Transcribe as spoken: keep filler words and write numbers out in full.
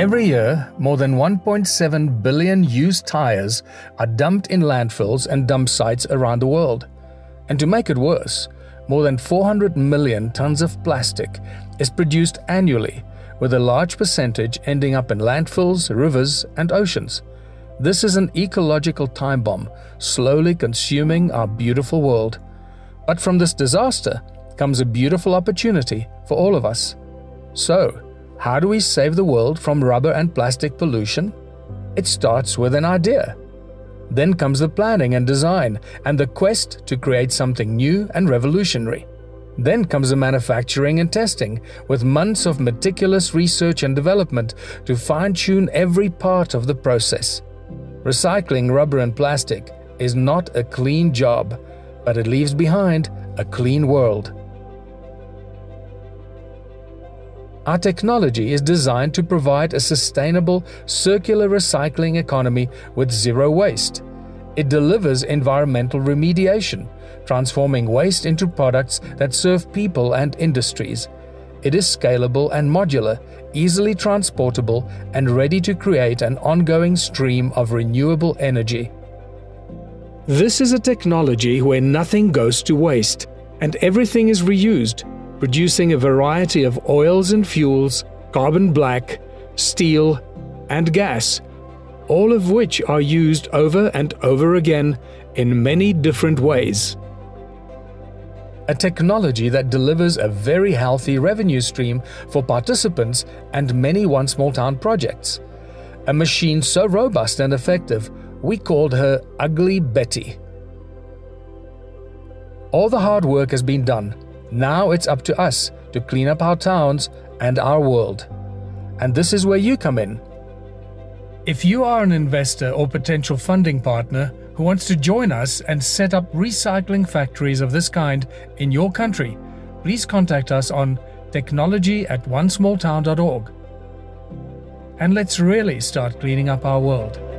Every year, more than one point seven billion used tires are dumped in landfills and dump sites around the world. And to make it worse, more than four hundred million tons of plastic is produced annually, with a large percentage ending up in landfills, rivers, and oceans. This is an ecological time bomb, slowly consuming our beautiful world. But from this disaster comes a beautiful opportunity for all of us. So, how do we save the world from rubber and plastic pollution? It starts with an idea. Then comes the planning and design and the quest to create something new and revolutionary. Then comes the manufacturing and testing, with months of meticulous research and development to fine-tune every part of the process. Recycling rubber and plastic is not a clean job, but it leaves behind a clean world. Our technology is designed to provide a sustainable, circular recycling economy with zero waste. It delivers environmental remediation, transforming waste into products that serve people and industries. It is scalable and modular, easily transportable, and ready to create an ongoing stream of renewable energy. This is a technology where nothing goes to waste and everything is reused, producing a variety of oils and fuels, carbon black, steel, and gas, all of which are used over and over again in many different ways. A technology that delivers a very healthy revenue stream for participants and many One Small Town projects. A machine so robust and effective, we called her Ugly Betty. All the hard work has been done. Now it's up to us to clean up our towns and our world. And this is where you come in. If you are an investor or potential funding partner who wants to join us and set up recycling factories of this kind in your country, please contact us on technology at one small town dot org. And let's really start cleaning up our world.